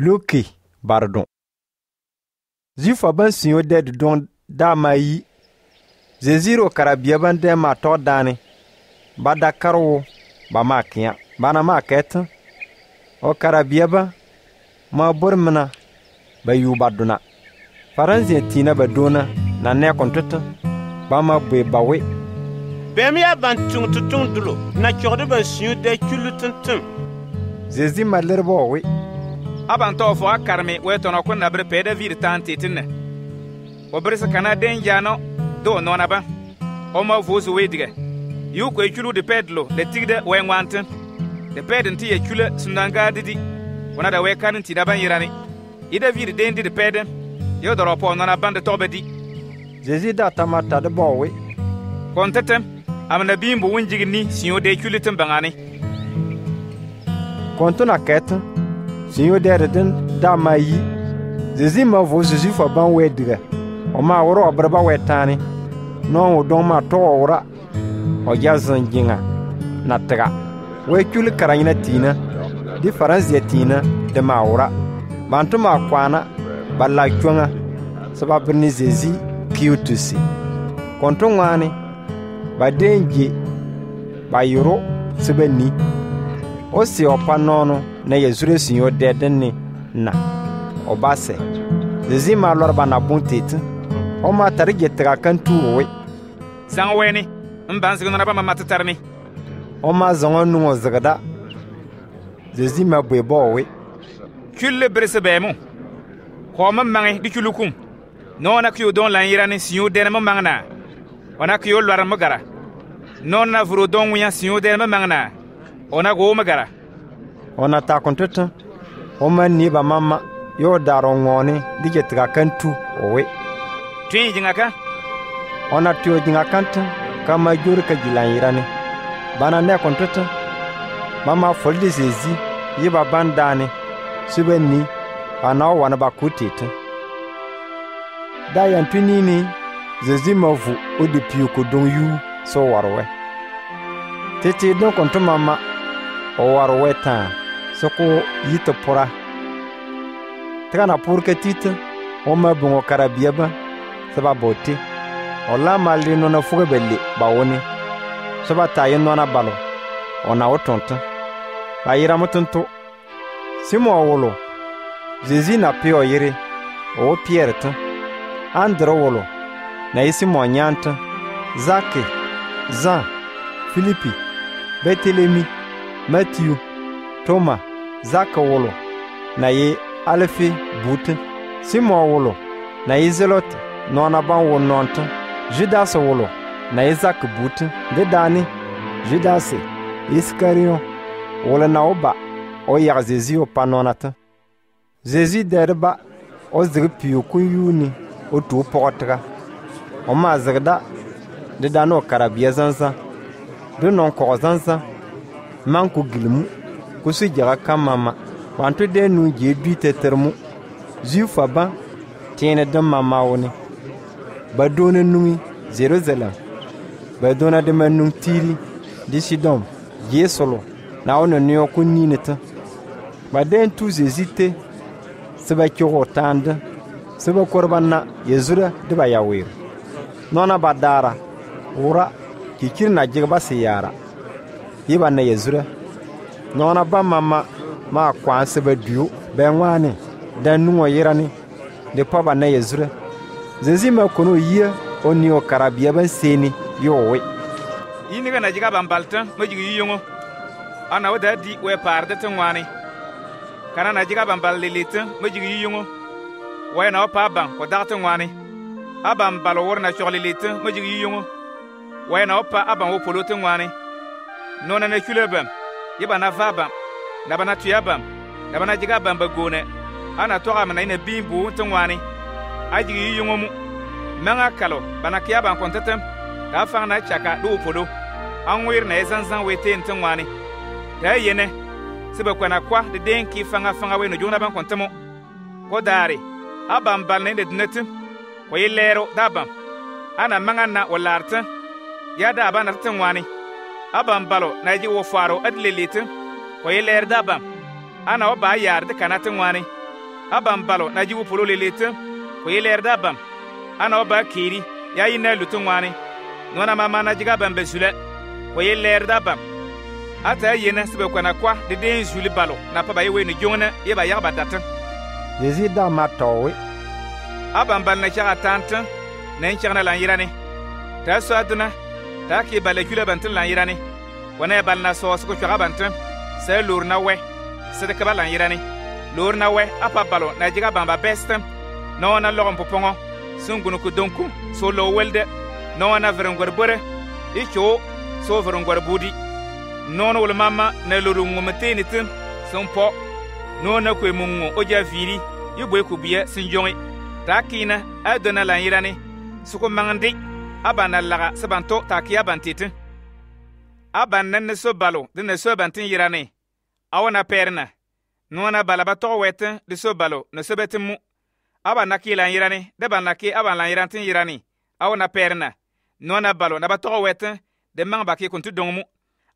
Loki bardon. Zifa ban sinyo dedu don dama yi. Zeziro karabia ban dema to dani. Bada karo ba makiya. Bana maketan. O karabia ba. Ma burmana. Ba yu baduna. Faranzi tina baduna. Na ne kontutu. Ba ma bwe bawe. Bemia ban tung tutung dulo. Na kyorde ban sinyo de kulu tuntum. Zezi malerbo we. Abanto fo akarme weto no kunna bre pede virtante tinne obrisa kana denjano do no naba o ma vuzu wedige yu ko echulu de pedlo de tigde wengwante de pedenti echule sunanga didi wona da wekan ti da banyirani ida vir dendi de pede yo do ropo no na bande tobedi jezi da tamata de bowe kontetem amna bimbu wunjigni sinyo de echule timbangani kontona ketu Senhor Derden da Mayi, Zezima vos Zifa ban wedre, Oma oro braba wetani, não o doma tora, o jazanginga, natra, wekul carinatina, diferenciatina, de maura, Bantuma quana, balacunga, sababinizezi, kiutusi, Contongani, Badengi, Bayuro, Sebeni, Oceopanono. Na yezure sinyo dedeni na obase zezima lorba na buntit o ma tarige trakantu we sanweni mbanzi na ba mama tatarmi o ma zongonu ozgada zezima bwebo we kulle bresebemu ko mangi dikulukum nona kyo don la irani sinyo denema mangna ona kyo lor magara nona vuro don wiya sinyo denema mangna ona go magara On attaque contre on m'a ni ba mama yo darongone digetra kantu owe tuin jingaka on a tué jingakante kama jure ka jilairane bana ne contre mama foldi sezi yiba bandane subeni ana wana bakutite dayan tunini zezimovu odepiu ko don yu so warwe tete don contre mama o warwe tan Soko yita pora. Trana porca tita, oma bon carabiaba, sababote. Ola mali non a furebelli, baone. Sabataye non a balo. On a otonta. Airamotonto. Simo awolo. Zezina pio ire. O pierta. Androwolo. Naisimo anyanta. Zake. Zan. Philippi. Betelemi. Matthew. Toma, Zaka wolo, na ye Alfi Boute, Simon wolo, na ye Zelote, Nonaban wononte, Judas wolo, na ye Zak Boute, Dedani, Judas, Iskarion, wolo na oba, o yar Zezi o panonata. Zezi derba, o zripi o kuyuni, o tu portra, o mazerda, dedano karabiezanza, de non corzanza, manco gilmu. Kusi jaka mama wantu de nu jebi tetermu zifa ba tene de mama woni badona numi Jerusalem badona de manum tiri di sidom yesolo na ona nyo kunineta baden tu zezite seba kirotanda seba korbanna yezura de bayawir nona badara ura kikirna jigba siyara yibana yezura Nona ba mama ma kwanse ba duo benwane dan nuo yerani de paba na yezure zezima kono yiye oni o karabia ban seni yowe yini kana jiga bambalta majigi yiyongo ana wada di we parde tanwane kana na jiga bamballilita majigi yiyongo we na opa ban ko dartanwane aban balowor na cholilita majigi yiyongo we na opa aban wo polo tanwane nona na kulebam Yebana vabam, nabana tuyabam, nabana jigabam bagone, ana toga mana ina bimbu tungwani, ajigi yungomu, menga kalo, bana kiyabam kontetem, kafang na chaka do upodo, angwir na ezanzan wete ntungwani, ya yene, sebe kwana kwa de denki fanga we no jona ban kontemo, kodari, abam balne de netum, koyelero dabam, ana mangana walarta, yada abana tungwani. Abam balo naji wo faro adlelete ko yeler dabam ana oba yarde kanatwani abambalo na jibu polo lelete ko yelerda bam ana oba kiri yayi na lutungwani nona mama na jiga bambe sule ko yelerda bam ata yena sebe kwana kwa de den sule balo na pa baye we ni jonna e ba ya badata desida matowe abambal na chara tante na nchana la yirane ta soaduna ta ke balekula bantin la yirane wana balna soos ko chara bantin se lurna we se de kabala yirane lorna we apa balo na jiga bamba best no na logom popongo sungunu ku donku so lo welde no na verongor bore icho so verongor budi no no mama na lorungu meteni tin sompo no na kwe mungu oja viri yobwe ku biye sinjongi takina adona la irani suko mangandi abana laga sabanto takia bantite abanna ne so balo de ne so bantin irani awona perna nona balabato wete de so balo ne se betemu abanaki la irani de banaki abanla irantin irani awona perna nona balo na bato wete de mangbaki kontu donmu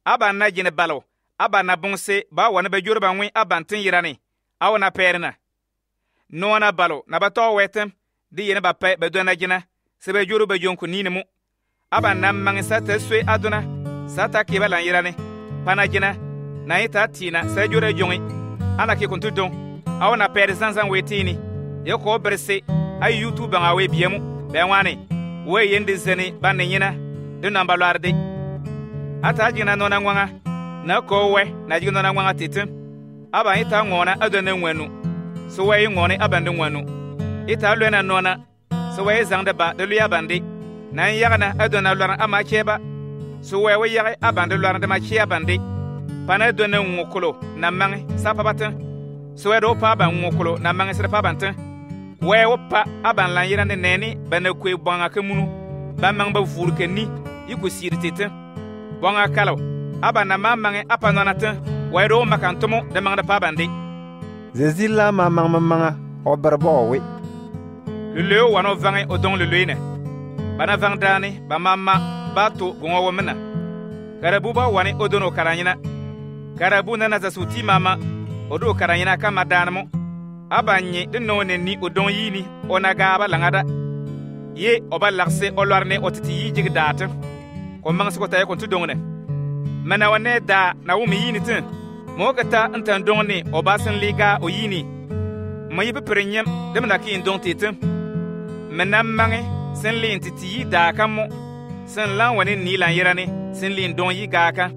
abana jine balo abana bonse ba wana be jurba wi abantin irani awona perna nona balo na bato wete de yene ba pe be dona jina se be juru be jonku ninemu abana mangsa teswe aduna sata kibala irani panajina na ita tina se jure jongi ana ke kontudo awona pere sansan wetini yoko berse ay youtube nga we biemu benwane we yende zene bannyina de namba larde atajina nona ngwanga na kowe na jigino na ngwanga titim aba ita ngona adone nwenu so we ngone abande nwenu ita lwena nona so we zangde ba de luya bande na yagana adona lwaran amacheba so we yagi abande lwaran de machia bande pana donne ngokolo na mangi sapa batin soedo pa ban ngokolo na mangi sapa bantin wewo pa aban lan yirane neni banakwe bonga kemunu ban mang ba furke ni yiku sirtete bonga kalo abana mamangi apanonata wedo makantomo de mangda pa bande zezilla mamanga oberbowe lelo wano vangi odon lelene bana vangdani ba mama bato gonwo mena karabuba wani odono karanyina karabuna na zasuti mama odo karanyina kama danmo abanye dino ne ni odon yini onaga balangada ye obalarse olwarne otiti jigdata ko mangso ko tay ko tudongne mana wonne da na wumi yini tin mogata ntan dongne obasen liga oyini mayibe prenyem demna ki ndon titin mana mange sen lentiti da kamo sen lan woni ni lan yirane sen lin don yi gaka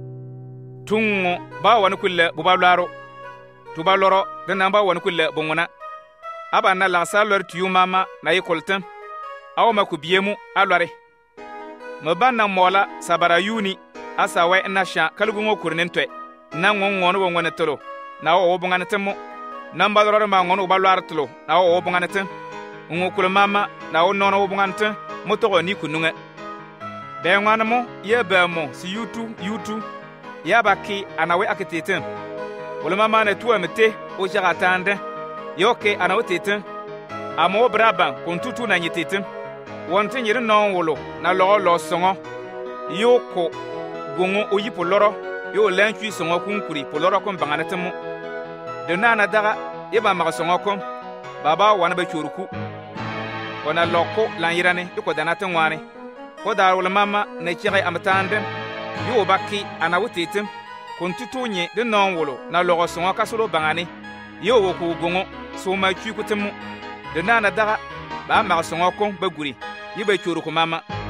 tungo ba wani kulle bubalaro tubaloro dana ba wani kulle bongona aba na la salor tiyu mama na yikolten aw makubiemu alware mabanna mola sabara yuni asawe na sha kalgungo kurnentwe na ngongono wongona tolo na wo bongana temo namba loro ma ngono balwar tolo na wo bongana tem ngokul mama na wo nono wo bongana tem motoro ni kununga be ngwanamo ye bemo si yutu yabaki anawe akiteten olama mane tuwe mete o jaratande yoke anawe teten amo braba kontutu na nyiteten wonte nyire non wolo na lo songo yoko gongo oyipo loro yo lentwi songo kunkuri poloro ko banganatemu de nana daga yeba magasongo ko baba wana be churuku ona loko lanyirane ko danate ngwane ko dar olama ma ne chire amatande yo baki anawutetem kontutunye de nonwolo na loroson akasolo bangane yo woku gongo so machu kutemu de nana daga ba marson akon baguri yibe churu ko mama